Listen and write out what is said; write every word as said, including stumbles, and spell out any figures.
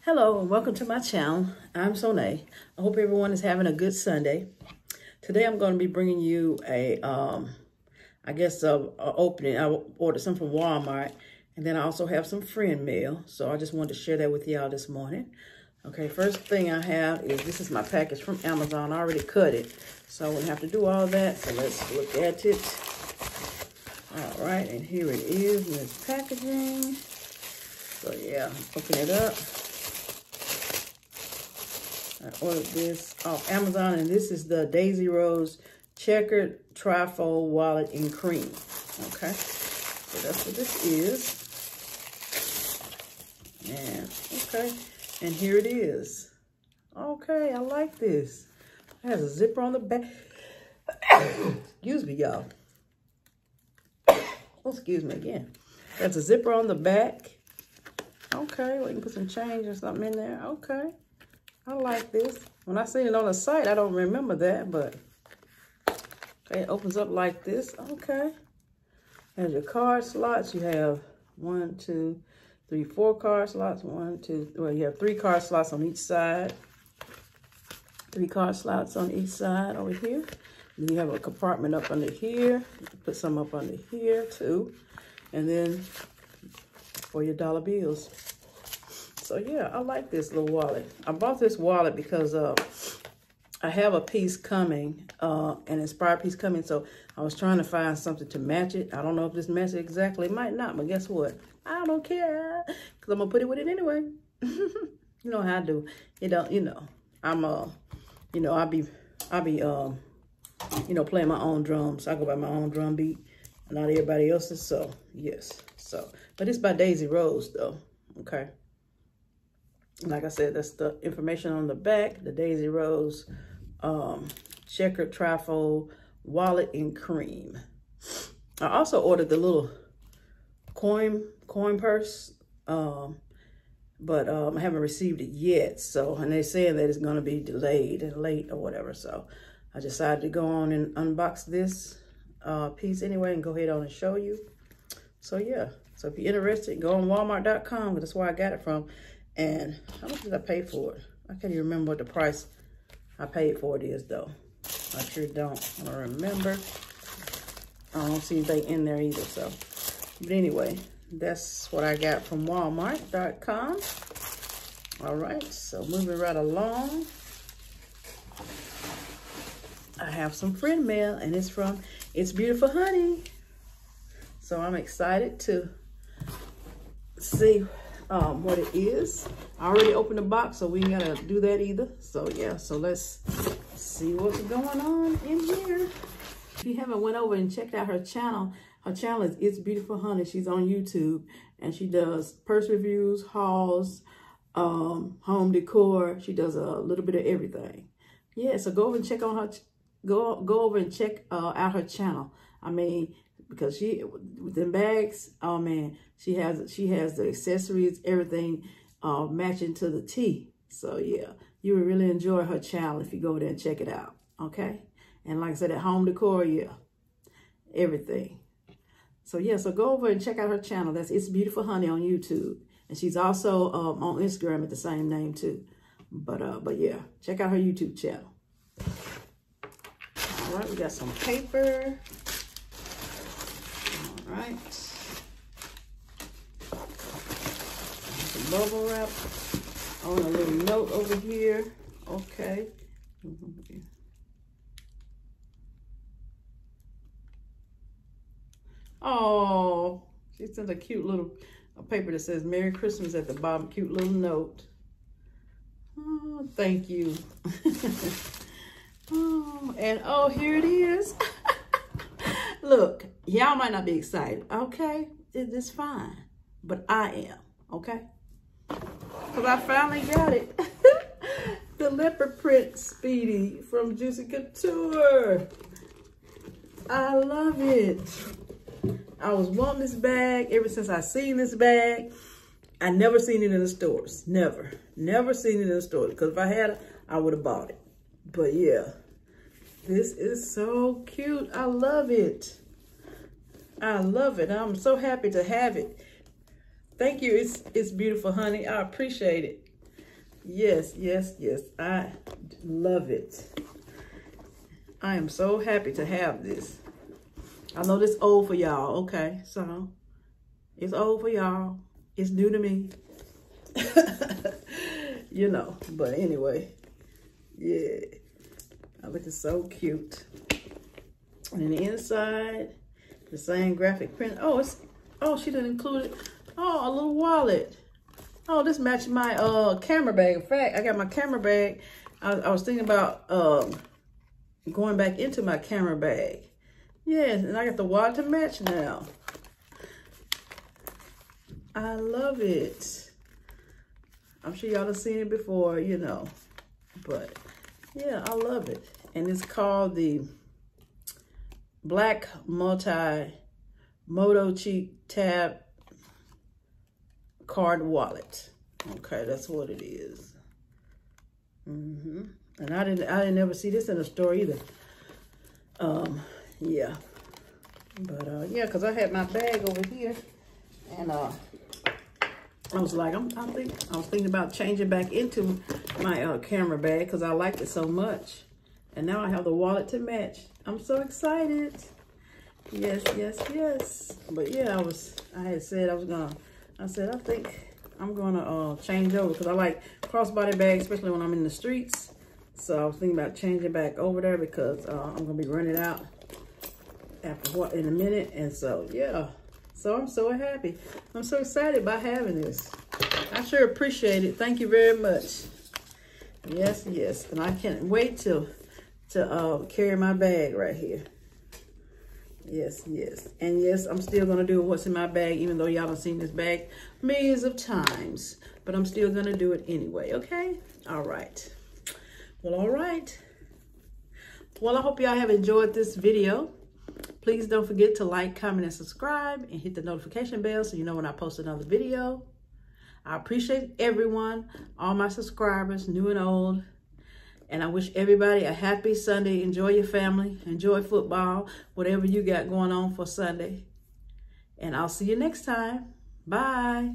Hello and welcome to my channel. I'm Sonae. I hope everyone is having a good Sunday. Today I'm going to be bringing you a, um, I guess, a, a opening. I ordered some from Walmart, and then I also have some friend mail. So I just wanted to share that with y'all this morning. Okay, first thing I have is this is my package from Amazon. I already cut it, so I wouldn't have to do all that. So let's look at it. All right, and here it is in its packaging. So yeah, open it up. I ordered this off Amazon, and this is the Daisy Rose Checkered Trifold Wallet in Cream. Okay, so that's what this is. And, okay, and here it is. Okay, I like this. It has a zipper on the back. Excuse me, y'all. Oh, excuse me again. That's a zipper on the back. Okay, we can put some change or something in there. Okay. I like this. When I seen it on the site, I don't remember that, but okay, it opens up like this. Okay. Has your card slots. You have one, two, three, four card slots. One, two, well, you have three card slots on each side. Three card slots on each side over here. And you have a compartment up under here. Put some up under here too. And then for your dollar bills. So yeah, I like this little wallet. I bought this wallet because uh, I have a piece coming, uh, an inspired piece coming, so I was trying to find something to match it. I don't know if this matches exactly. It might not, but guess what? I don't care, because I'm going to put it with it anyway. You know how I do. You don't, you know, I'm, uh, you know, I be, I be, um, you know, playing my own drums. I go by my own drum beat, not everybody else's, so yes. So, but it's by Daisy Rose, though, okay? Like I said, that's the information on the back, the Daisy Rose um, Checkered Trifold Wallet in Cream. I also ordered the little coin coin purse, um, but um, I haven't received it yet. So, and they're saying that it's going to be delayed and late or whatever. So I decided to go on and unbox this uh, piece anyway and go ahead on and show you. So, yeah. So if you're interested, go on walmart dot com, because that's where I got it from. And how much did I pay for it? I can't even remember what the price I paid for it is, though. I sure don't. I don't remember. I don't see anything in there either, so. But anyway, that's what I got from walmart dot com. All right, so moving right along. I have some friend mail, and it's from It's Beautiful Honey. So I'm excited to see Um, what it is. I already opened the box, so we ain't gotta do that either. So yeah, so let's see what's going on in here. If you haven't went over and checked out her channel, her channel is It's Beautiful Honey. She's on YouTube, and she does purse reviews, hauls, um, home decor. She does a little bit of everything. Yeah, so go over and check on her. Go go over and check uh, out her channel. I mean, because she, with the bags, oh man, she has she has the accessories, everything uh, matching to the T. So yeah, you would really enjoy her channel if you go over there and check it out, okay? And like I said, at home decor, yeah, everything. So yeah, so go over and check out her channel. That's It's Beautiful Honey on YouTube. And she's also um, on Instagram at the same name too. But, uh, but yeah, check out her YouTube channel. All right, we got some paper. All right, some bubble wrap on a little note over here. Okay. Oh, she sent a cute little a paper that says Merry Christmas at the bottom. Cute little note. Oh, thank you. Oh, and oh, here it is. Look, y'all might not be excited, okay? It is fine, but I am, okay? Because I finally got it. The Leopard Print Speedy from Juicy Couture. I love it. I was wanting this bag ever since I seen this bag. I never seen it in the stores, never. Never seen it in the stores, because if I had it, I would have bought it. But yeah. This is so cute. I love it. I love it. I'm so happy to have it. Thank you. It's it's beautiful, honey. I appreciate it. Yes, yes, yes. I love it. I am so happy to have this. I know this old for y'all. Okay, so it's old for y'all. It's new to me. You know, but anyway, yeah. Oh, it is so cute. And then the inside, the same graphic print. Oh, it's oh she didn't include it. Oh, a little wallet. Oh, this matched my uh camera bag. In fact, I got my camera bag. I, I was thinking about um going back into my camera bag. Yes, and I got the wallet to match now. I love it. I'm sure y'all have seen it before, you know, but yeah, I love it. And it's called the Black Multi Moto Cheek Tab Card Wallet. Okay, that's what it is. Mm-hmm. And I didn't I didn't ever see this in a store either. Um, yeah. But uh yeah, because I had my bag over here and uh I was like, I'm, I think I was thinking about changing back into my uh, camera bag because I liked it so much, and now I have the wallet to match. I'm so excited! Yes, yes, yes. But yeah, I was. I had said I was gonna. I said I think I'm gonna uh, change over because I like crossbody bags, especially when I'm in the streets. So I was thinking about changing back over there because uh, I'm gonna be running out after what in a minute, and so yeah. So I'm so happy. I'm so excited about having this. I sure appreciate it. Thank you very much. Yes, yes. And I can't wait to, to uh, carry my bag right here. Yes, yes. And yes, I'm still going to do what's in my bag, even though y'all have seen this bag millions of times. But I'm still going to do it anyway, okay? All right. Well, all right. Well, I hope y'all have enjoyed this video. Please don't forget to like, comment, and subscribe, and hit the notification bell so you know when I post another video. I appreciate everyone, all my subscribers, new and old. And I wish everybody a happy Sunday. Enjoy your family. Enjoy football, whatever you got going on for Sunday. And I'll see you next time. Bye.